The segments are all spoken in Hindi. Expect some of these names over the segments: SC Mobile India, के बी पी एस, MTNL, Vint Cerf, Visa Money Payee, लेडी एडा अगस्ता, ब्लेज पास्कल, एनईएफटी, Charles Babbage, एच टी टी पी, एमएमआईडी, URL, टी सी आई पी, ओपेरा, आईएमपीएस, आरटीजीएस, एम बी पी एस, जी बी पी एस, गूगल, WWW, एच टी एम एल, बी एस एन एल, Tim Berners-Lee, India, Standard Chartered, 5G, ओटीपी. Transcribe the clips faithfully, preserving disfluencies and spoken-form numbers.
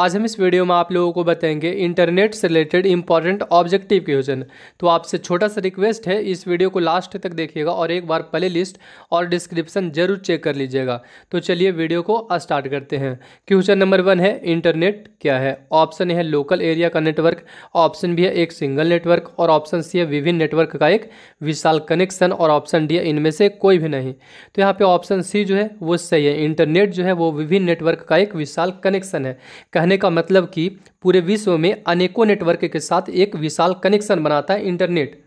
आज हम इस वीडियो में आप लोगों को बताएंगे इंटरनेट से रिलेटेड इंपॉर्टेंट ऑब्जेक्टिव क्वेश्चन। तो आपसे छोटा सा रिक्वेस्ट है, इस वीडियो को लास्ट तक देखिएगा और एक बार प्ले लिस्ट और डिस्क्रिप्शन जरूर चेक कर लीजिएगा। तो चलिए वीडियो को स्टार्ट करते हैं। क्वेश्चन नंबर वन है इंटरनेट क्या है। ऑप्शन है लोकल एरिया का नेटवर्क, ऑप्शन बी है एक सिंगल नेटवर्क, और ऑप्शन सी है विभिन्न नेटवर्क का एक विशाल कनेक्शन, और ऑप्शन डी है इनमें से कोई भी नहीं। तो यहाँ पर ऑप्शन सी जो है वो सही है। इंटरनेट जो है वो विभिन्न नेटवर्क का एक विशाल कनेक्शन है। कहने का मतलब कि पूरे विश्व में अनेकों नेटवर्क के साथ एक विशाल कनेक्शन बनाता है इंटरनेट।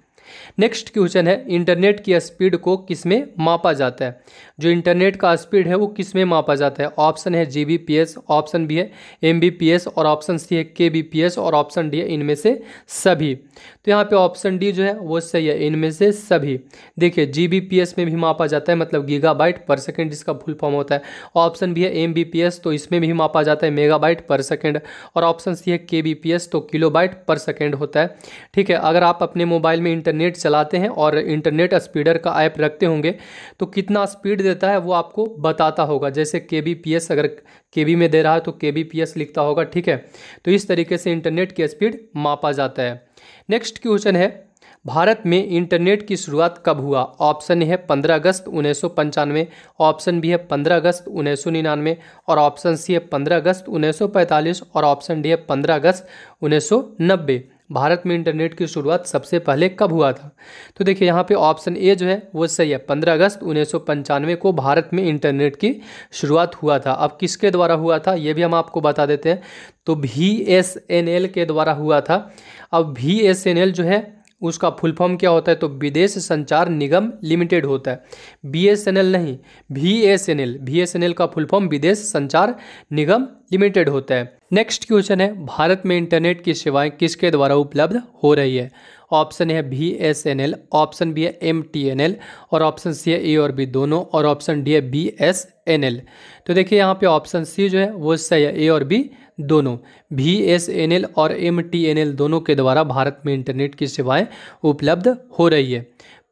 नेक्स्ट क्वेश्चन है इंटरनेट की स्पीड को किसमें मापा जाता है। जो इंटरनेट का स्पीड है वो किसमें मापा जाता है। ऑप्शन है जी बी पी एस, option B है एम बी पी एस, और ऑप्शन सी है के बी पी एस, और ऑप्शन डी है इनमें से सभी। तो यहाँ पे ऑप्शन डी जो है वो सही है, इनमें से सभी। देखिए जी बी पी एस में भी मापा जाता है, मतलब गीगाबाइट पर सेकेंड इसका फुल फॉर्म होता है। ऑप्शन बी है एम बी पी एस, तो इसमें भी मापा जाता है मेगाबाइट पर सेकेंड, और ऑप्शन सी है के बी पी एस, तो किलोबाइट पर सेकेंड होता है। ठीक है, अगर आप अपने मोबाइल में इंटरनेट नेट चलाते हैं और इंटरनेट स्पीडर का ऐप रखते होंगे तो कितना स्पीड देता है वो आपको बताता होगा। जैसे के बी पी एस अगर के बी में दे रहा है तो के बी पी एस लिखता होगा। ठीक है, तो इस तरीके से इंटरनेट की स्पीड मापा जाता है। नेक्स्ट क्वेश्चन है भारत में इंटरनेट की शुरुआत कब हुआ। ऑप्शन है पंद्रह अगस्त उन्नीस सौ पंचानवे, ऑप्शन बी है पंद्रह अगस्त उन्नीस सौ निन्यानवे, और ऑप्शन सी है पंद्रह अगस्त उन्नीस सौ पैंतालीस, और ऑप्शन डी है पंद्रह अगस्त उन्नीस सौ नब्बे। भारत में इंटरनेट की शुरुआत सबसे पहले कब हुआ था। तो देखिए यहाँ पे ऑप्शन ए जो है वो सही है, पंद्रह अगस्त उन्नीस सौ पंचानवे को भारत में इंटरनेट की शुरुआत हुआ था। अब किसके द्वारा हुआ था ये भी हम आपको बता देते हैं, तो बी एस एन एल के द्वारा हुआ था। अब बी एस एन एल जो है उसका फुल फॉर्म क्या होता है, तो विदेश संचार निगम लिमिटेड होता है। बी एस एन एल नहीं, बी एस एन एल। बी एस एन एल का full form Videsh Sanchar Nigam limited होता है। नेक्स्ट क्वेश्चन है भारत में इंटरनेट की सेवाएं किसके द्वारा उपलब्ध हो रही है। ऑप्शन है बी एस एन एल, option B है एम टी एन एल, और ऑप्शन सी है ए और बी दोनों, और ऑप्शन डी है बी एस एन एल। तो देखिए यहाँ पे ऑप्शन सी जो है वो सही है, ए और बी दोनों। बी एस एन एल और एम टी एन एल दोनों के द्वारा भारत में इंटरनेट की सेवाएं उपलब्ध हो रही है।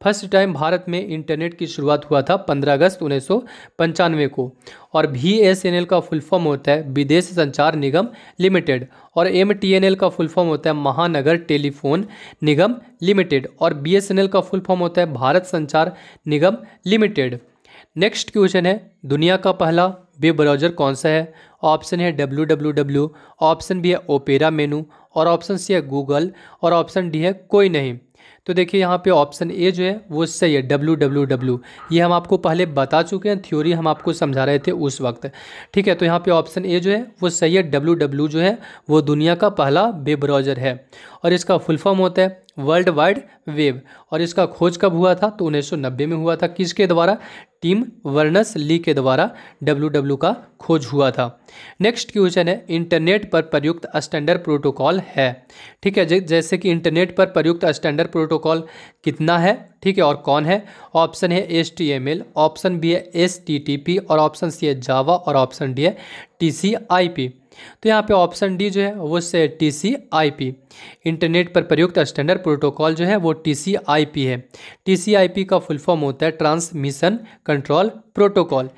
फर्स्ट टाइम भारत में इंटरनेट की शुरुआत हुआ था पंद्रह अगस्त उन्नीस सौ पंचानवे को, और बी एस एन एल का फुल फॉर्म होता है विदेश संचार निगम लिमिटेड, और एम टी एन एल का फुल फॉर्म होता है महानगर टेलीफोन निगम लिमिटेड, और बी एस एन एल का फुल फॉर्म होता है भारत संचार निगम लिमिटेड। नेक्स्ट क्वेश्चन है दुनिया का पहला वेब ब्राउज़र कौन सा है। ऑप्शन है W W W, option B है ओपेरा मेनू, और ऑप्शन सी है गूगल, और ऑप्शन डी है कोई नहीं। तो देखिए यहाँ पे ऑप्शन ए जो है वो सही है, डब्ल्यू डब्ल्यू डब्ल्यू। ये हम आपको पहले बता चुके हैं, थ्योरी हम आपको समझा रहे थे उस वक्त। ठीक है, तो यहाँ पे ऑप्शन ए जो है वो सही है, डब्ल्यू डब्ल्यू जो है वो दुनिया का पहला वेब ब्राउज़र है, और इसका फुल फॉर्म होता है वर्ल्ड वाइड वेब, और इसका खोज कब हुआ था, तो उन्नीस सौ नब्बे में हुआ था। किसके द्वारा, टिम बर्नर्स-ली के द्वारा डब्ल्यू डब्ल्यू का खोज हुआ था। नेक्स्ट क्वेश्चन है इंटरनेट पर प्रयुक्त स्टैंडर्ड प्रोटोकॉल है। ठीक है, जैसे कि इंटरनेट पर प्रयुक्त स्टैंडर्ड प्रोटोकॉल कितना है, ठीक है, और कौन है। ऑप्शन है एच टी एम एल, option B है एच टी टी पी, और ऑप्शन सी है जावा, और ऑप्शन डी है टी सी आई पी। तो यहाँ पे ऑप्शन डी जो है वो से टी सी आई पी। Internet पर प्रयुक्त स्टैंडर्ड प्रोटोकॉल जो है वो टी सी आई पी है। टी सी आई पी का फुल फॉर्म होता है ट्रांसमिशन कंट्रोल प्रोटोकॉल।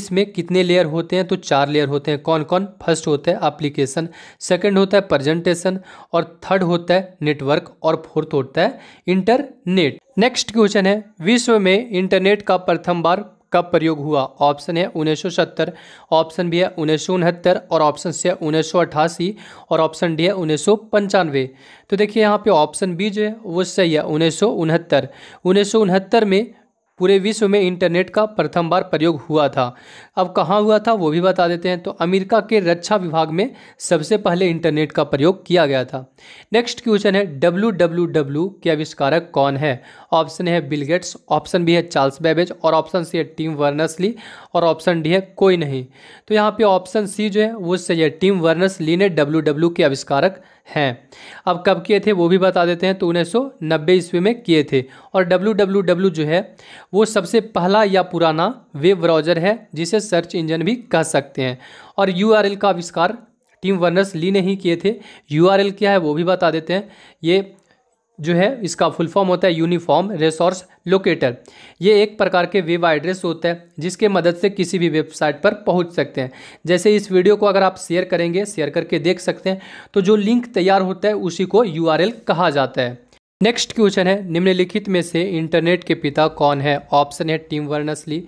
इसमें कितने लेयर होते हैं, तो चार लेयर होते हैं। कौन कौन, फर्स्ट होता है एप्लीकेशन, सेकंड होता है प्रेजेंटेशन, और थर्ड होता है नेटवर्क, और फोर्थ होता है इंटरनेट। नेक्स्ट क्वेश्चन है विश्व में इंटरनेट का प्रथम बार कब प्रयोग हुआ। ऑप्शन है उन्नीस सौ सत्तर, ऑप्शन बी है उन्नीस सौ उनहत्तर, और ऑप्शन सी है उन्नीस सौ अट्ठासी, और ऑप्शन डी है उन्नीस सौ पंचानवे। तो देखिए यहाँ पे ऑप्शन बी जो है वो सही है, उन्नीस सौ उनहत्तर। उन्नीस सौ उनहत्तर में पूरे विश्व में इंटरनेट का प्रथम बार प्रयोग हुआ था। अब कहाँ हुआ था वो भी बता देते हैं, तो अमेरिका के रक्षा विभाग में सबसे पहले इंटरनेट का प्रयोग किया गया था। नेक्स्ट क्वेश्चन है डब्ल्यू डब्ल्यू डब्ल्यू के आविष्कारक कौन है। ऑप्शन है बिल गेट्स, ऑप्शन बी है चार्ल्स बैबेज, और ऑप्शन सी है टिम बर्नर्स-ली, और ऑप्शन डी है कोई नहीं। तो यहाँ पे ऑप्शन सी जो है वो सही है, टिम बर्नर्स-ली ने डब्ल्यू डब्ल्यू के आविष्कारक हैं। अब कब किए थे वो भी बता देते हैं, तो उन्नीस सौ नब्बे ईस्वी में किए थे। और डब्ल्यू डब्ल्यू डब्ल्यू जो है वो सबसे पहला या पुराना वेब ब्राउज़र है, जिसे सर्च इंजन भी कह सकते हैं। और यू आर एल का आविष्कार टिम बर्नर्स-ली ने ही किए थे। यू आर एल क्या है वो भी बता देते हैं, ये जो है इसका फुल फॉर्म होता है यूनिफॉर्म रिसोर्स लोकेटर। ये एक प्रकार के वेब एड्रेस होता है जिसके मदद से किसी भी वेबसाइट पर पहुंच सकते हैं। जैसे इस वीडियो को अगर आप शेयर करेंगे, शेयर करके देख सकते हैं, तो जो लिंक तैयार होता है उसी को यूआरएल कहा जाता है। नेक्स्ट क्वेश्चन है, निम्नलिखित में से इंटरनेट के पिता कौन है? ऑप्शन है टिम बर्नर्स-ली,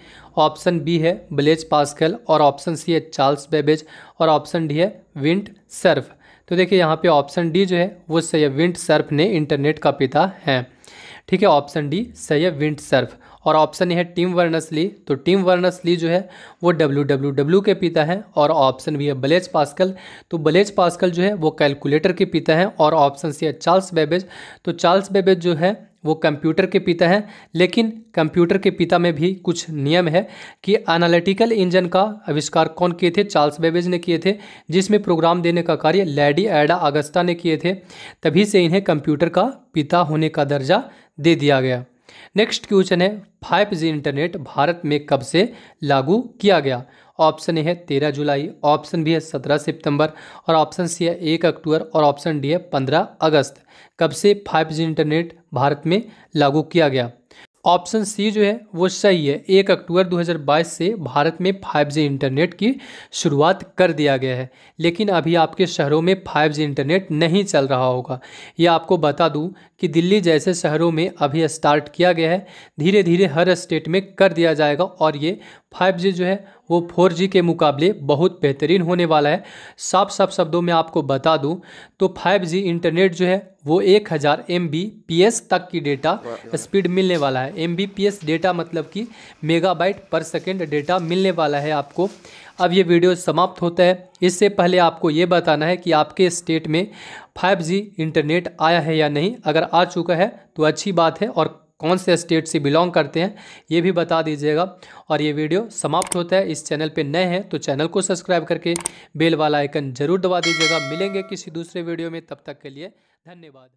ऑप्शन बी है ब्लेज पास्कल, और ऑप्शन सी है चार्ल्स बेबेज, और ऑप्शन डी है विंट सर्फ। तो देखिए यहाँ पे ऑप्शन डी जो है वो सही है, विंट सर्फ ने इंटरनेट का पिता है। ठीक है, ऑप्शन डी सही है, विंट सर्फ। और ऑप्शन ए है टिम बर्नर्स-ली, तो टिम बर्नर्स-ली जो है वो डब्ल्यू डब्ल्यू डब्ल्यू के पिता हैं। और ऑप्शन बी है ब्लेज पास्कल, तो ब्लेज पास्कल जो है वो कैलकुलेटर के पिता हैं। और ऑप्शन सी है चार्ल्स बेबेज, तो चार्ल्स बेबेज जो है वो कंप्यूटर के पिता हैं। लेकिन कंप्यूटर के पिता में भी कुछ नियम है कि एनालिटिकल इंजन का आविष्कार कौन किए थे? चार्ल्स बेबेज ने किए थे, जिसमें प्रोग्राम देने का कार्य लेडी एडा अगस्ता ने किए थे। तभी से इन्हें कंप्यूटर का पिता होने का दर्जा दे दिया गया। नेक्स्ट क्वेश्चन है, फाइव जी इंटरनेट भारत में कब से लागू किया गया? ऑप्शन ए है तेरह जुलाई, ऑप्शन बी है सत्रह सितंबर, और ऑप्शन सी है एक अक्टूबर, और ऑप्शन डी है पंद्रह अगस्त। कब से फाइव जी इंटरनेट भारत में लागू किया गया? ऑप्शन सी जो है वो सही है, एक अक्टूबर दो हज़ार बाईस से भारत में फाइव जी इंटरनेट की शुरुआत कर दिया गया है। लेकिन अभी आपके शहरों में फाइव जी इंटरनेट नहीं चल रहा होगा। ये आपको बता दूं कि दिल्ली जैसे शहरों में अभी स्टार्ट किया गया है, धीरे धीरे हर स्टेट में कर दिया जाएगा। और ये फाइव जी जो है वो फोर जी के मुकाबले बहुत बेहतरीन होने वाला है। साफ साफ शब्दों में आपको बता दूं तो फाइव जी इंटरनेट जो है वो एक हज़ार एम बी पी एस तक की डेटा स्पीड मिलने वाला है। एम बी पी एस data मतलब कि मेगाबाइट पर सेकेंड डेटा मिलने वाला है आपको। अब ये वीडियो समाप्त होता है, इससे पहले आपको ये बताना है कि आपके स्टेट में फाइव जी इंटरनेट आया है या नहीं। अगर आ चुका है तो अच्छी बात है, और कौन से स्टेट से बिलोंग करते हैं ये भी बता दीजिएगा। और ये वीडियो समाप्त होता है। इस चैनल पे नए हैं तो चैनल को सब्सक्राइब करके बेल वाला आइकन जरूर दबा दीजिएगा। मिलेंगे किसी दूसरे वीडियो में, तब तक के लिए धन्यवाद।